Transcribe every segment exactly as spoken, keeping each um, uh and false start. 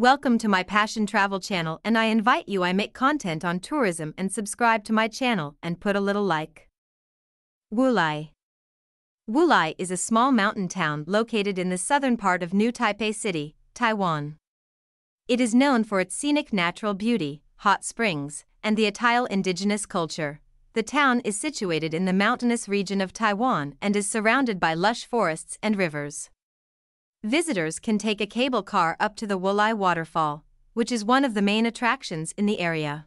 Welcome to my Passion Travel channel, and I invite you I make content on tourism and subscribe to my channel and put a little like. Wulai. Wulai is a small mountain town located in the southern part of New Taipei City, Taiwan. It is known for its scenic natural beauty, hot springs, and the Atayal indigenous culture. The town is situated in the mountainous region of Taiwan and is surrounded by lush forests and rivers. Visitors can take a cable car up to the Wulai waterfall, which is one of the main attractions in the area.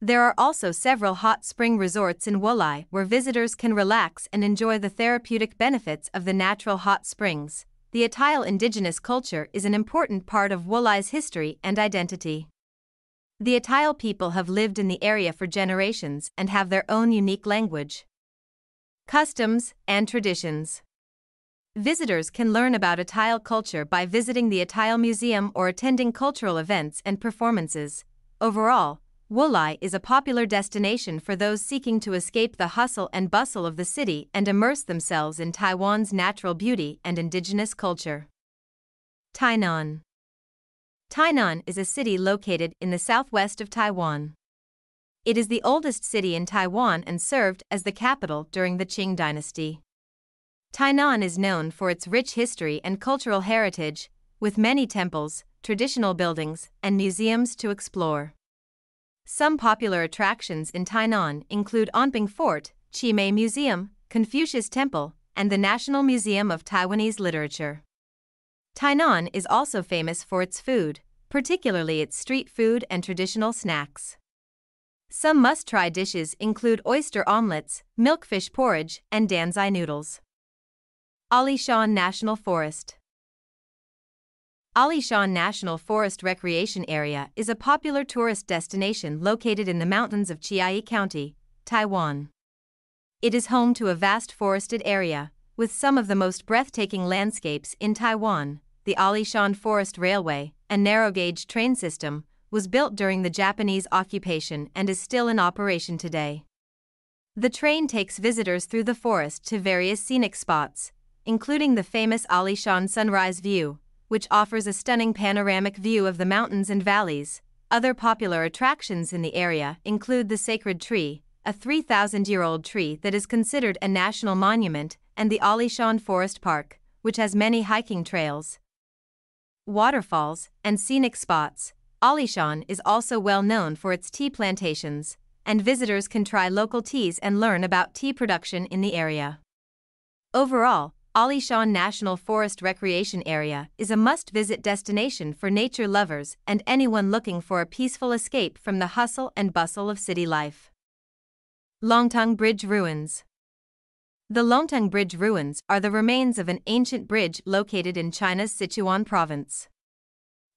There are also several hot spring resorts in Wulai where visitors can relax and enjoy the therapeutic benefits of the natural hot springs. The Atayal indigenous culture is an important part of Wulai's history and identity. The Atayal people have lived in the area for generations and have their own unique language, customs, and traditions. Visitors can learn about Atayal culture by visiting the Atayal Museum or attending cultural events and performances. Overall, Wulai is a popular destination for those seeking to escape the hustle and bustle of the city and immerse themselves in Taiwan's natural beauty and indigenous culture. Tainan. Tainan is a city located in the southwest of Taiwan. It is the oldest city in Taiwan and served as the capital during the Qing dynasty. Tainan is known for its rich history and cultural heritage, with many temples, traditional buildings, and museums to explore. Some popular attractions in Tainan include Anping Fort, Chimei Museum, Confucius Temple, and the National Museum of Taiwanese Literature. Tainan is also famous for its food, particularly its street food and traditional snacks. Some must-try dishes include oyster omelets, milkfish porridge, and danzai noodles. Alishan National Forest. Alishan National Forest Recreation Area is a popular tourist destination located in the mountains of Chiang Kai-shek County, Taiwan. It is home to a vast forested area, with some of the most breathtaking landscapes in Taiwan. The Alishan Forest Railway, a narrow-gauge train system, was built during the Japanese occupation and is still in operation today. The train takes visitors through the forest to various scenic spots, including the famous Alishan Sunrise View, which offers a stunning panoramic view of the mountains and valleys. Other popular attractions in the area include the Sacred Tree, a three thousand year old tree that is considered a national monument, and the Alishan Forest Park, which has many hiking trails, waterfalls, and scenic spots. Alishan is also well known for its tea plantations, and visitors can try local teas and learn about tea production in the area. Overall, Alishan National Forest Recreation Area is a must-visit destination for nature lovers and anyone looking for a peaceful escape from the hustle and bustle of city life. Longteng Bridge Ruins. The Longteng Bridge ruins are the remains of an ancient bridge located in China's Sichuan province.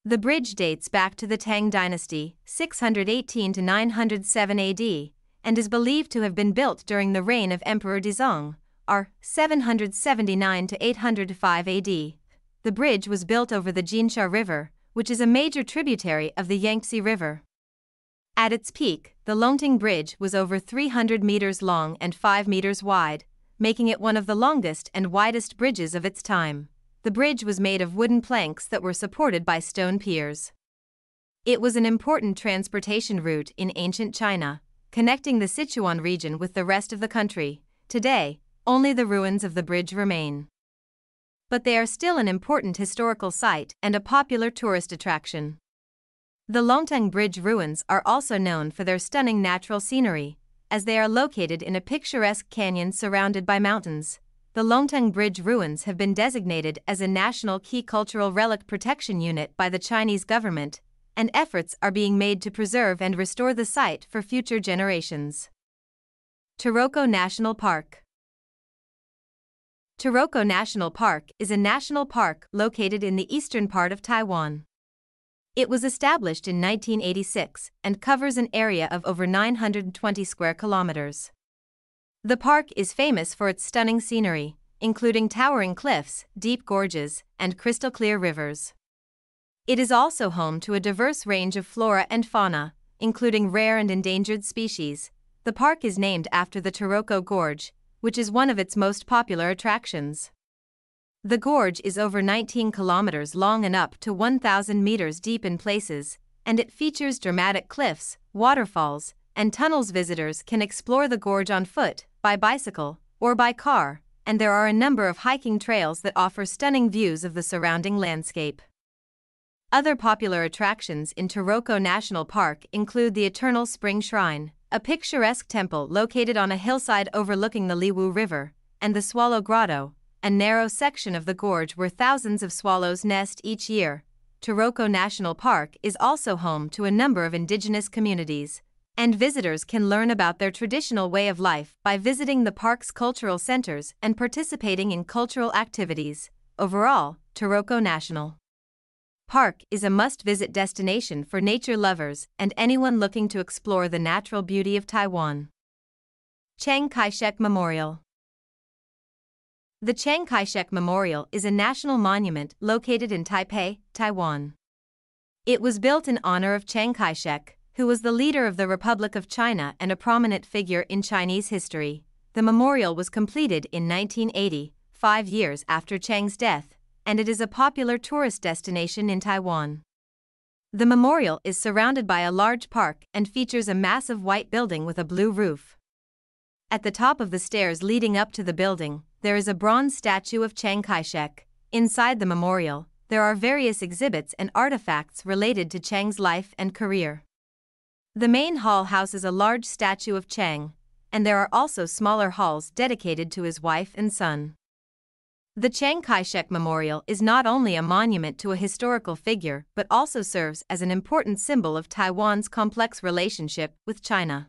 The bridge dates back to the Tang Dynasty, six eighteen to nine oh seven A D, and is believed to have been built during the reign of Emperor Dezong, R. seven seventy-nine to eight oh five A D. The bridge was built over the Jinsha River, which is a major tributary of the Yangtze River. At its peak, the Longteng Bridge was over three hundred meters long and five meters wide, making it one of the longest and widest bridges of its time. The bridge was made of wooden planks that were supported by stone piers. It was an important transportation route in ancient China, connecting the Sichuan region with the rest of the country. Today, only the ruins of the bridge remain, but they are still an important historical site and a popular tourist attraction. The Longteng Bridge ruins are also known for their stunning natural scenery, as they are located in a picturesque canyon surrounded by mountains. The Longteng Bridge ruins have been designated as a National Key Cultural Relic Protection Unit by the Chinese government, and efforts are being made to preserve and restore the site for future generations. Taroko National Park. Taroko National Park is a national park located in the eastern part of Taiwan. It was established in nineteen eighty-six and covers an area of over nine hundred twenty square kilometers. The park is famous for its stunning scenery, including towering cliffs, deep gorges, and crystal-clear rivers. It is also home to a diverse range of flora and fauna, including rare and endangered species. The park is named after the Taroko Gorge, which is one of its most popular attractions. The gorge is over nineteen kilometers long and up to one thousand meters deep in places, and it features dramatic cliffs, waterfalls, and tunnels. Visitors can explore the gorge on foot, by bicycle, or by car, and there are a number of hiking trails that offer stunning views of the surrounding landscape. Other popular attractions in Taroko National Park include the Eternal Spring Shrine, a picturesque temple located on a hillside overlooking the Liwu River, and the Swallow Grotto, a narrow section of the gorge where thousands of swallows nest each year. Taroko National Park is also home to a number of indigenous communities, and visitors can learn about their traditional way of life by visiting the park's cultural centers and participating in cultural activities. Overall, Taroko National Park is a must-visit destination for nature lovers and anyone looking to explore the natural beauty of Taiwan. Chiang Kai-shek Memorial. The Chiang Kai-shek Memorial is a national monument located in Taipei, Taiwan. It was built in honor of Chiang Kai-shek, who was the leader of the Republic of China and a prominent figure in Chinese history. The memorial was completed in nineteen eighty, five years after Chiang's death, and it is a popular tourist destination in Taiwan. The memorial is surrounded by a large park and features a massive white building with a blue roof. At the top of the stairs leading up to the building, there is a bronze statue of Chiang Kai-shek. Inside the memorial, there are various exhibits and artifacts related to Chiang's life and career. The main hall houses a large statue of Chiang, and there are also smaller halls dedicated to his wife and son. The Chiang Kai-shek Memorial is not only a monument to a historical figure but also serves as an important symbol of Taiwan's complex relationship with China.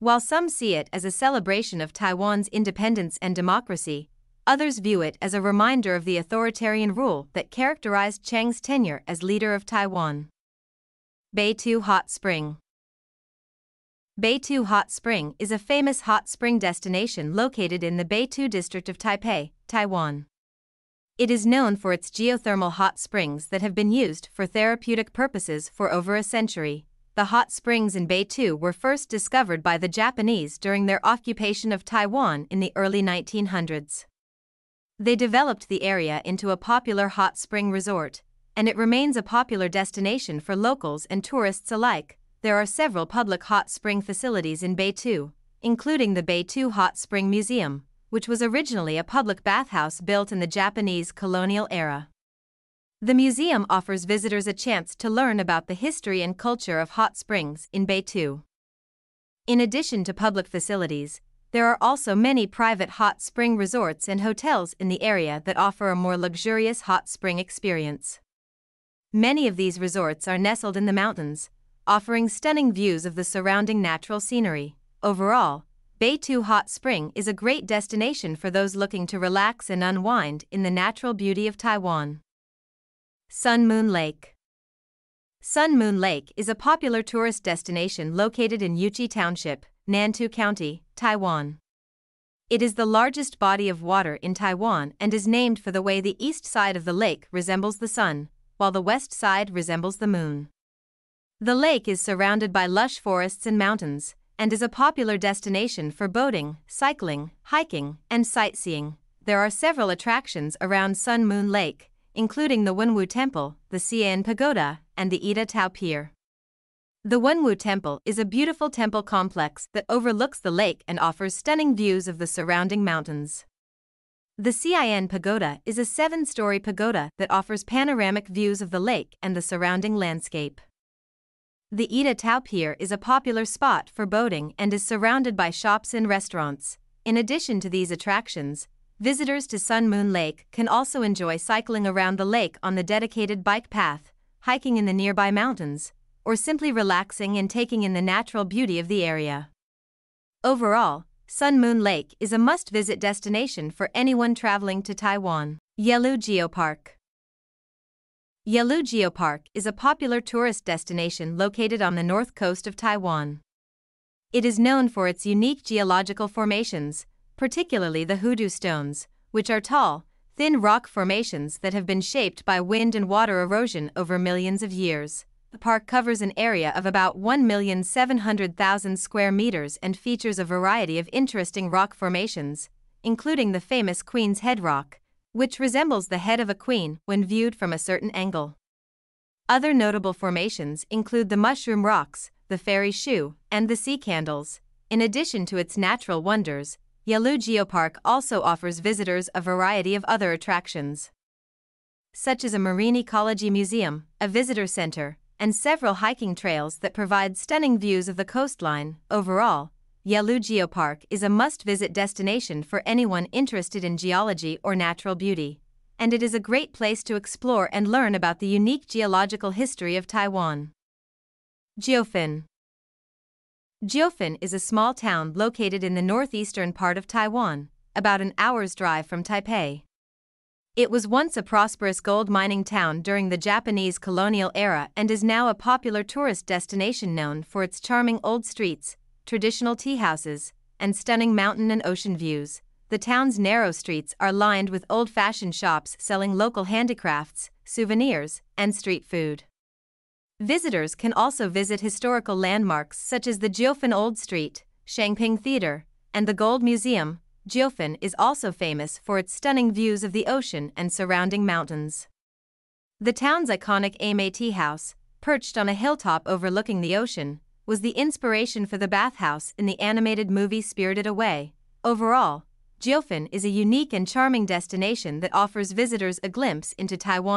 While some see it as a celebration of Taiwan's independence and democracy, others view it as a reminder of the authoritarian rule that characterized Chiang's tenure as leader of Taiwan. Beitou Hot Spring. Beitou Hot Spring is a famous hot spring destination located in the Beitou district of Taipei, Taiwan. It is known for its geothermal hot springs that have been used for therapeutic purposes for over a century. The hot springs in Beitou were first discovered by the Japanese during their occupation of Taiwan in the early nineteen hundreds. They developed the area into a popular hot spring resort, and it remains a popular destination for locals and tourists alike. There are several public hot spring facilities in Beitou, including the Beitou Hot Spring Museum, which was originally a public bathhouse built in the Japanese colonial era. The museum offers visitors a chance to learn about the history and culture of hot springs in Beitou. In addition to public facilities, there are also many private hot spring resorts and hotels in the area that offer a more luxurious hot spring experience. Many of these resorts are nestled in the mountains, offering stunning views of the surrounding natural scenery. Overall, Beitou Hot Spring is a great destination for those looking to relax and unwind in the natural beauty of Taiwan. Sun Moon Lake. Sun Moon Lake is a popular tourist destination located in Yuchi Township, Nantou County, Taiwan. It is the largest body of water in Taiwan and is named for the way the east side of the lake resembles the sun, while the west side resembles the moon. The lake is surrounded by lush forests and mountains, and is a popular destination for boating, cycling, hiking, and sightseeing. There are several attractions around Sun Moon Lake, including the Wenwu Temple, the Ci'en Pagoda, and the Ita Thao Pier. The Wenwu Temple is a beautiful temple complex that overlooks the lake and offers stunning views of the surrounding mountains. The Ci'en Pagoda is a seven-story pagoda that offers panoramic views of the lake and the surrounding landscape. The Ita Thao Pier is a popular spot for boating and is surrounded by shops and restaurants. In addition to these attractions, visitors to Sun Moon Lake can also enjoy cycling around the lake on the dedicated bike path, hiking in the nearby mountains, or simply relaxing and taking in the natural beauty of the area. Overall, Sun Moon Lake is a must-visit destination for anyone traveling to Taiwan. Yehliu Geopark. Yehliu Geopark is a popular tourist destination located on the north coast of Taiwan. It is known for its unique geological formations, particularly the hoodoo stones, which are tall, thin rock formations that have been shaped by wind and water erosion over millions of years. The park covers an area of about one million seven hundred thousand square meters and features a variety of interesting rock formations, including the famous Queen's Head Rock, which resembles the head of a queen when viewed from a certain angle. Other notable formations include the Mushroom Rocks, the Fairy Shoe, and the Sea Candles. In addition to its natural wonders, Yehliu Geopark also offers visitors a variety of other attractions, such as a marine ecology museum, a visitor center, and several hiking trails that provide stunning views of the coastline. Overall, Yehliu Geopark is a must-visit destination for anyone interested in geology or natural beauty, and it is a great place to explore and learn about the unique geological history of Taiwan. Jiafen. Jiafen is a small town located in the northeastern part of Taiwan, about an hour's drive from Taipei. It was once a prosperous gold mining town during the Japanese colonial era and is now a popular tourist destination known for its charming old streets, traditional tea houses, and stunning mountain and ocean views. The town's narrow streets are lined with old-fashioned shops selling local handicrafts, souvenirs, and street food. Visitors can also visit historical landmarks such as the Jiafen Old Street, Shangping Theater, and the Gold Museum. Jiafen is also famous for its stunning views of the ocean and surrounding mountains. The town's iconic Aimei Tea House, perched on a hilltop overlooking the ocean, was the inspiration for the bathhouse in the animated movie Spirited Away. Overall, Jiafen is a unique and charming destination that offers visitors a glimpse into Taiwan.